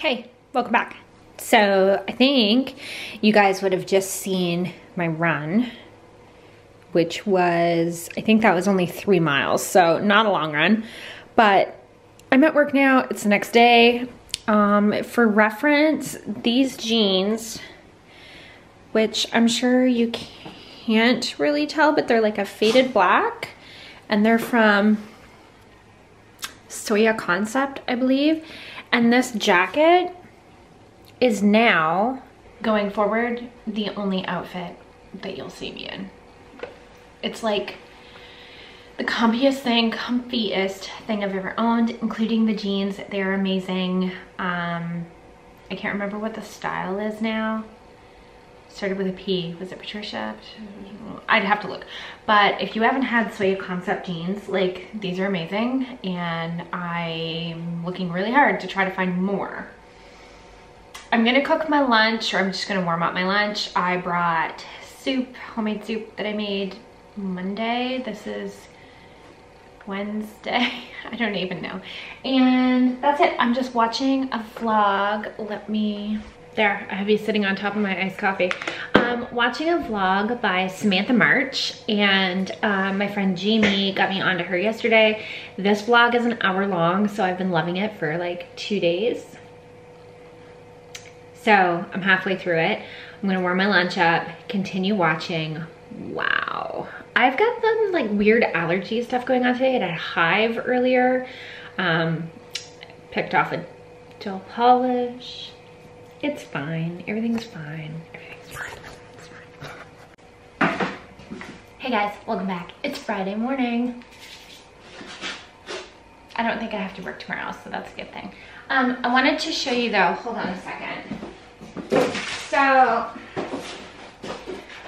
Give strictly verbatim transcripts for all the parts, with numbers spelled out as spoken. Hey, welcome back. So I think you guys would have just seen my run, which was, I think that was only three miles, so not a long run, but I'm at work now, it's the next day. Um, for reference, these jeans, which I'm sure you can't really tell, but they're like a faded black, and they're from Soya Concept, I believe. And this jacket is now, going forward, the only outfit that you'll see me in. It's like the comfiest thing, comfiest thing I've ever owned, including the jeans. They're amazing. Um, I can't remember what the style is now. Started with a P. Was it Patricia? I'd have to look. But if you haven't had Soya Concept jeans, like, these are amazing, and I'm looking really hard to try to find more. I'm gonna cook my lunch, or I'm just gonna warm up my lunch. I brought soup, homemade soup that I made Monday. This is Wednesday. I don't even know. And that's it. I'm just watching a vlog. Let me... There, I have you sitting on top of my iced coffee. Um, watching a vlog by Samantha March, and uh, my friend Jamie got me onto her yesterday. This vlog is an hour long, so I've been loving it for like two days. So I'm halfway through it. I'm gonna warm my lunch up, continue watching. Wow. I've got some like weird allergy stuff going on today. I had a hive earlier. Um, picked off a dull polish. It's fine. Everything's fine. Everything's fine. It's fine. Hey guys, welcome back. It's Friday morning. I don't think I have to work tomorrow, so that's a good thing. Um, I wanted to show you though, hold on a second. So,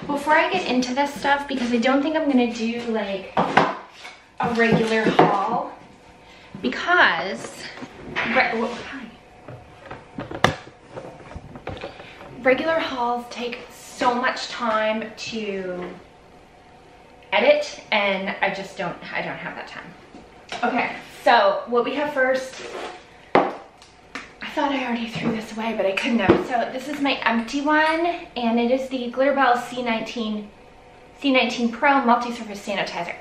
before I get into this stuff, because I don't think I'm gonna do like a regular haul, because, right, well, hi. Regular hauls take so much time to edit, and I just don't, I don't have that time. Okay, so what we have first, I thought I already threw this away, but I couldn't have. So this is my empty one, and it is the Glitterbels C nineteen, C nineteen Pro Multi-Surface Sanitizer.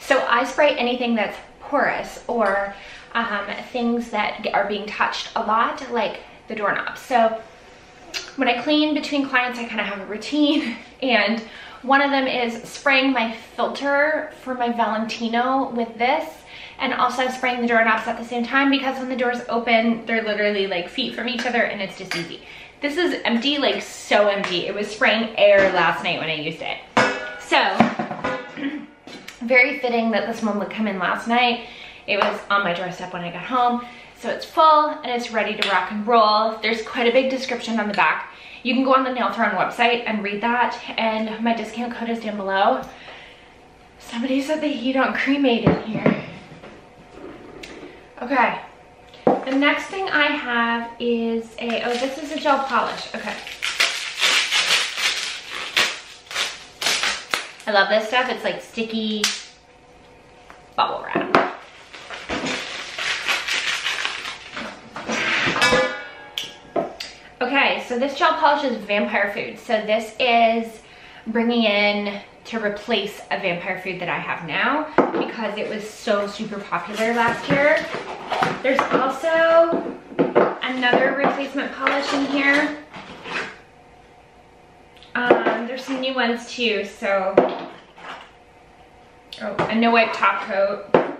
So I spray anything that's porous or um, things that are being touched a lot, like the doorknob. So when I clean between clients, I kind of have a routine, and one of them is spraying my filter for my Valentino with this, and also spraying the doorknobs at the same time, because when the doors open, they're literally like feet from each other, and it's just easy. This is empty, like so empty. It was spraying air last night when I used it. So very fitting that this one would come in last night. It was on my doorstep when I got home. So it's full and it's ready to rock and roll. There's quite a big description on the back. You can go on the Nail Throne website and read that, and my discount code is down below. Somebody said the heat don't cremate in here. Okay, the next thing I have is a, oh, this is a gel polish, okay. I love this stuff, it's like sticky bubble wrap. Okay, so this gel polish is vampire food. So this is bringing in to replace a vampire food that I have now, because it was so super popular last year. There's also another replacement polish in here. Um, there's some new ones too, so. Oh, a no wipe top coat.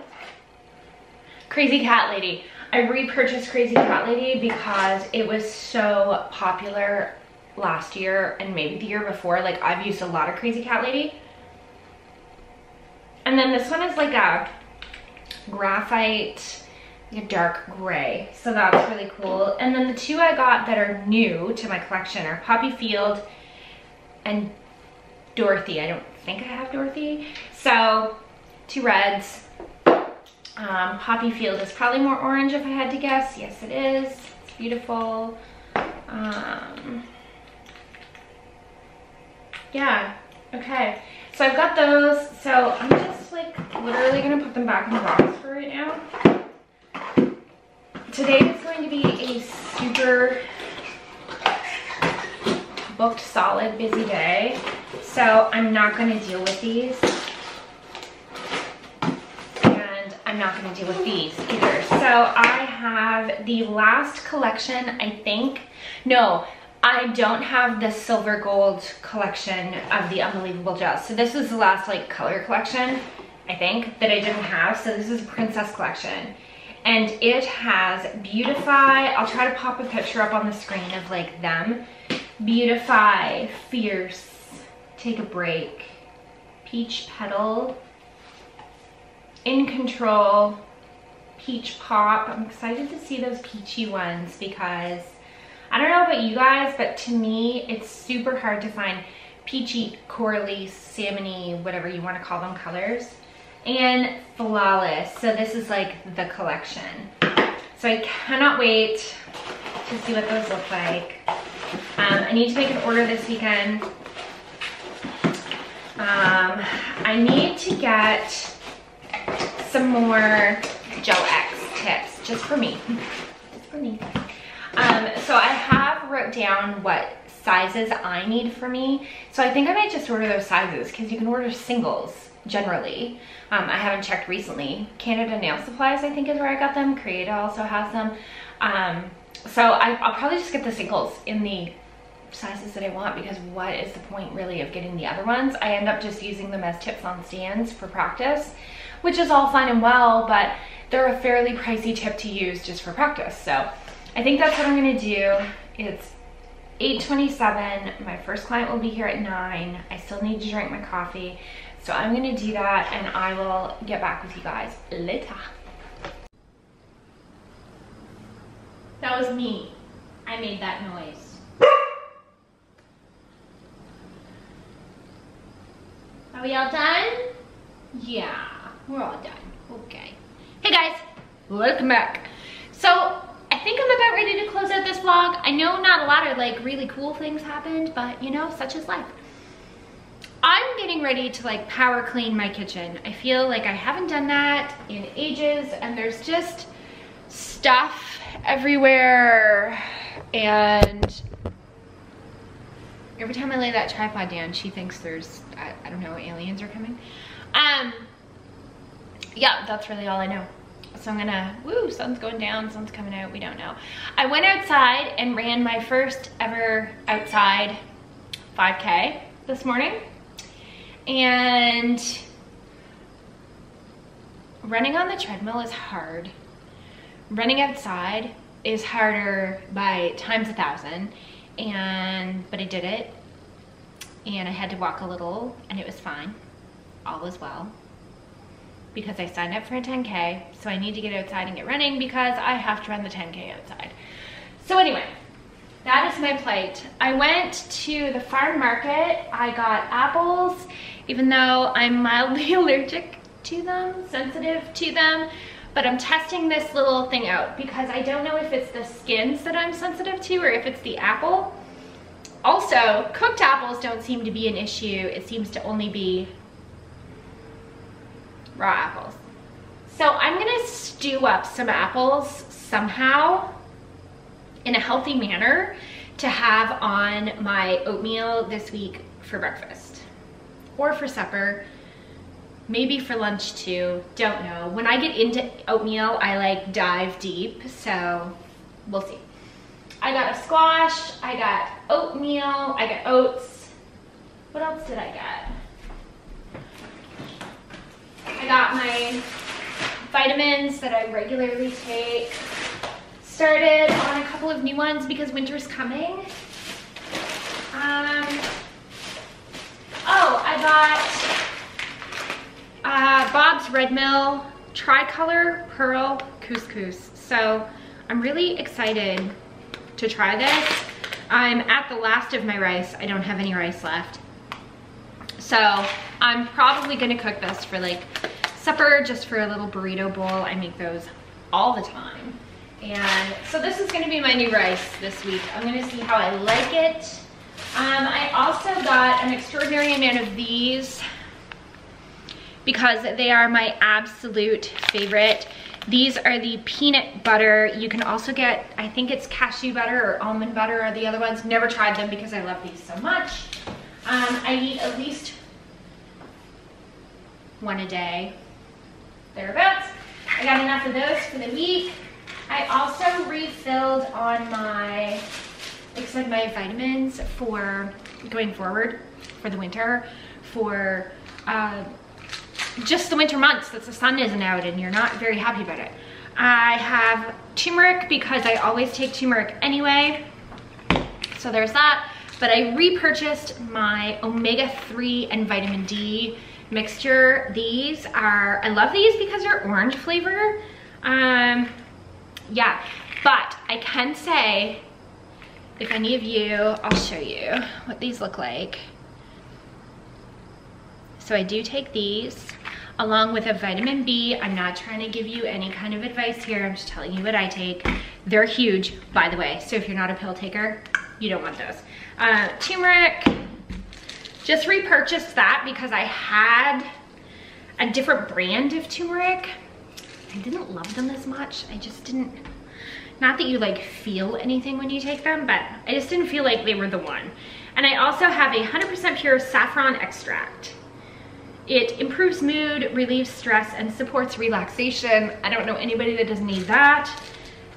Crazy Cat Lady. I repurchased Crazy Cat Lady because it was so popular last year and maybe the year before. Like, I've used a lot of Crazy Cat Lady. And then this one is like a graphite, like a dark gray. So that's really cool. And then the two I got that are new to my collection are Poppy Field and Dorothy. I don't think I have Dorothy. So, two reds. Um, Poppy Field is probably more orange if I had to guess. Yes, it is. It's beautiful. Um, yeah. Okay. So I've got those. So I'm just like literally going to put them back in the box for right now. Today is going going to be a super booked, solid, busy day, so I'm not going to deal with these. And I'm not going to deal with these either. So I have the last collection, I think. No, I don't have the silver gold collection of the Unbelievable Gels. So this was the last like color collection, I think, that I didn't have. So this is Princess Collection. And it has Beautify. I'll try to pop a picture up on the screen of like them. Beautify, Fierce, Take a Break, Peach Petal, In Control, Peach Pop. I'm excited to see those peachy ones because I don't know about you guys, but to me, it's super hard to find peachy, corally, salmony, whatever you want to call them, colors. And Flawless. So this is like the collection. So I cannot wait to see what those look like. Um, I need to make an order this weekend. Um, I need to get some more Gel-X tips just for me. Just for me. Um, so I have wrote down what sizes I need for me. So I think I might just order those sizes because you can order singles generally. Um, I haven't checked recently. Canada Nail Supplies, I think, is where I got them. Creata also has them. Um, so I, I'll probably just get the singles in the sizes that I want because what is the point really of getting the other ones? I end up just using them as tips on stands for practice, which is all fine and well, but they're a fairly pricey tip to use just for practice. So I think that's what I'm gonna do. It's eight twenty-seven. My first client will be here at nine. I still need to drink my coffee. So I'm gonna do that and I will get back with you guys later. That was me. I made that noise. Are we all done? Yeah, we're all done. Okay. Hey guys, welcome back. So I think I'm about ready to close out this vlog. I know not a lot of like really cool things happened, but you know, such is life. I'm getting ready to like power clean my kitchen. I feel like I haven't done that in ages and there's just stuff everywhere. And every time I lay that tripod down, she thinks there's, I, I don't know, aliens are coming. Um, yeah, that's really all I know. So I'm gonna, woo, sun's going down, sun's coming out, we don't know. I went outside and ran my first ever outside five K this morning. And running on the treadmill is hard. Running outside is harder by times a thousand. And but I did it and I had to walk a little and it was fine, all is well, because I signed up for a ten K, so I need to get outside and get running because I have to run the ten K outside. So anyway, that is my plight. I went to the farm market. I got apples, even though I'm mildly allergic to them, sensitive to them, but I'm testing this little thing out because I don't know if it's the skins that I'm sensitive to or if it's the apple. Also, cooked apples don't seem to be an issue. It seems to only be raw apples. So I'm gonna stew up some apples somehow in a healthy manner to have on my oatmeal this week for breakfast or for supper. Maybe for lunch too, don't know. When I get into oatmeal, I like dive deep, so we'll see. I got a squash, I got oatmeal, I got oats. What else did I get? I got my vitamins that I regularly take. Started on a couple of new ones because winter's coming. Um, oh, I got Uh, Bob's Red Mill Tricolor Pearl Couscous. So I'm really excited to try this. I'm at the last of my rice. I don't have any rice left. So I'm probably gonna cook this for like supper, just for a little burrito bowl. I make those all the time. And so this is gonna be my new rice this week. I'm gonna see how I like it. Um, I also got an extraordinary amount of these because they are my absolute favorite. These are the peanut butter. You can also get, I think it's cashew butter or almond butter are the other ones. Never tried them because I love these so much. Um, I eat at least one a day, thereabouts. I got enough of those for the week. I also refilled on my, like I said, my vitamins for going forward for the winter, for uh, just the winter months that the sun isn't out and you're not very happy about it. I have turmeric because I always take turmeric anyway, so there's that. But I repurchased my omega three and vitamin D mixture. These are, I love these because they're orange flavor. Um, yeah, but I can say, if any of you, I'll show you what these look like. So I do take these along with a vitamin B. I'm not trying to give you any kind of advice here. I'm just telling you what I take. They're huge, by the way. So if you're not a pill taker, you don't want those. Uh, turmeric, just repurchased that because I had a different brand of turmeric. I didn't love them as much. I just didn't, not that you like feel anything when you take them, but I just didn't feel like they were the one. And I also have a one hundred percent pure saffron extract. It improves mood, relieves stress, and supports relaxation. I don't know anybody that doesn't need that.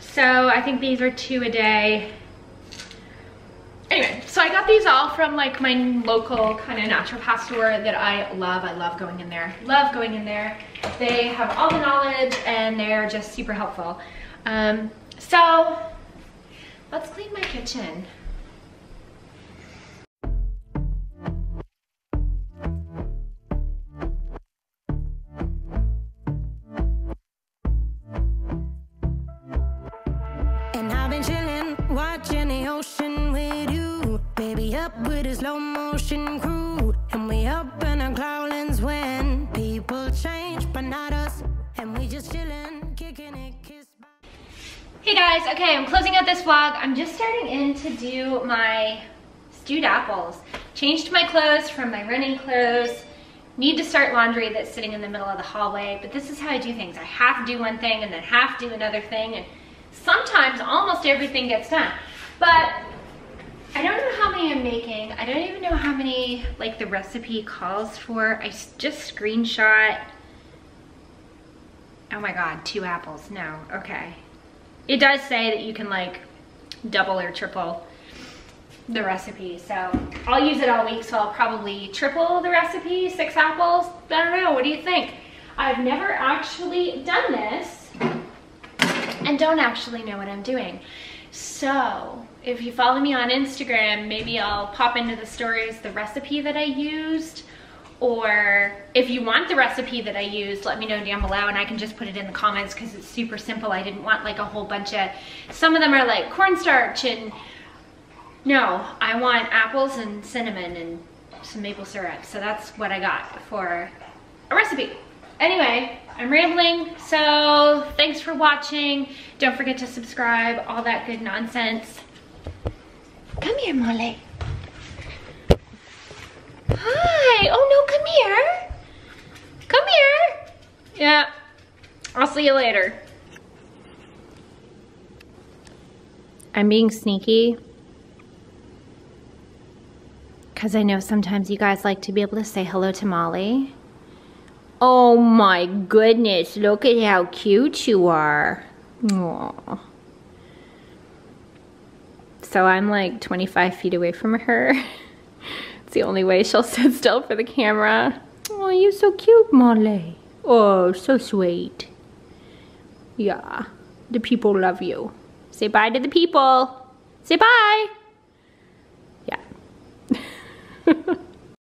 So I think these are two a day. Anyway, so I got these all from like my local kind of naturopath store that I love. I love going in there, love going in there. They have all the knowledge and they're just super helpful. Um, so let's clean my kitchen. And I've been chilling, watching the ocean with you. Baby up with a slow motion crew, and we up in our clouds when people change, but not us, and we just chillin', kicking it, kiss. Hey guys, okay, I'm closing out this vlog. I'm just starting in to do my stewed apples. Changed my clothes from my running clothes. Need to start laundry that's sitting in the middle of the hallway, but this is how I do things. I half do one thing and then half do another thing, and sometimes almost everything gets done. But I don't know how many I'm making. I don't even know how many like the recipe calls for. I just screenshot, oh my God, two apples, no, okay. It does say that you can like double or triple the recipe. So I'll use it all week, so I'll probably triple the recipe, six apples, I don't know, what do you think? I've never actually done this and don't actually know what I'm doing. So if you follow me on Instagram, maybe I'll pop into the stories the recipe that I used, or if you want the recipe that I used, let me know down below and I can just put it in the comments because it's super simple. I didn't want like a whole bunch of, some of them are like cornstarch and no, I want apples and cinnamon and some maple syrup. So that's what I got for a recipe. Anyway, I'm rambling, so thanks for watching. Don't forget to subscribe, all that good nonsense. Come here, Molly. Hi. Oh, no, come here. Come here. Yeah. I'll see you later. I'm being sneaky because I know sometimes you guys like to be able to say hello to Molly. Oh my goodness, look at how cute you are. Aww. So I'm like twenty-five feet away from her. It's the only way she'll sit still for the camera. Oh, you're so cute, Molly. Oh, so sweet. Yeah, the people love you. Say bye to the people. Say bye. Yeah.